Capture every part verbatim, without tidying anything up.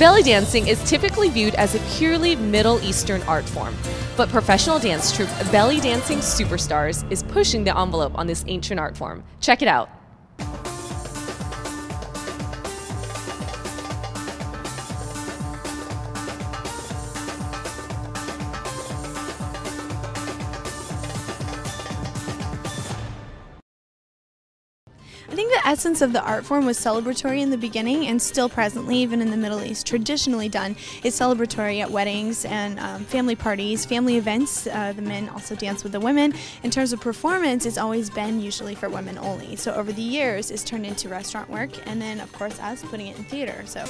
Belly dancing is typically viewed as a purely Middle Eastern art form, but professional dance troupe Belly Dancing Superstars is pushing the envelope on this ancient art form. Check it out. I think the essence of the art form was celebratory in the beginning, and still presently, even in the Middle East, traditionally done is celebratory at weddings and um, family parties, family events. Uh, the men also dance with the women. In terms of performance, it's always been usually for women only. So over the years, it's turned into restaurant work, and then of course us putting it in theater. So.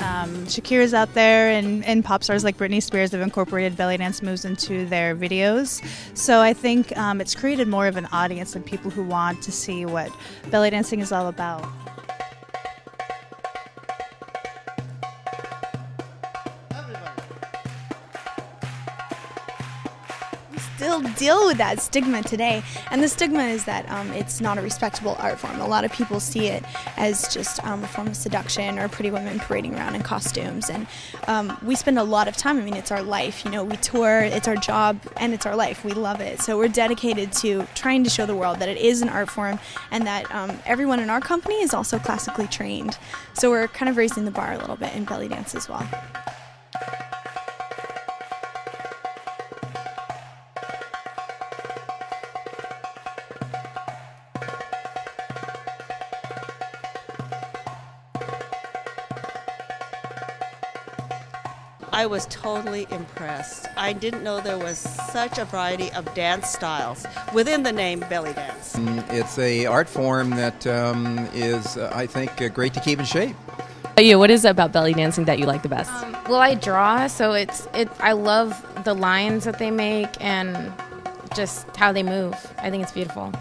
Um, Shakira's out there, and, and pop stars like Britney Spears have incorporated belly dance moves into their videos. So I think um, it's created more of an audience and people who want to see what belly dancing is all about. Still deal with that stigma today, and the stigma is that um, it's not a respectable art form. A lot of people see it as just um, a form of seduction or pretty women parading around in costumes, and um, we spend a lot of time, I mean it's our life, you know, we tour, it's our job, and it's our life, we love it. So we're dedicated to trying to show the world that it is an art form, and that um, everyone in our company is also classically trained. So we're kind of raising the bar a little bit in belly dance as well. I was totally impressed. I didn't know there was such a variety of dance styles within the name belly dance. It's a art form that um, is, uh, I think, uh, great to keep in shape. Yeah, what is it about belly dancing that you like the best? Um, well, I draw, so it's it. I love the lines that they make and just how they move. I think it's beautiful.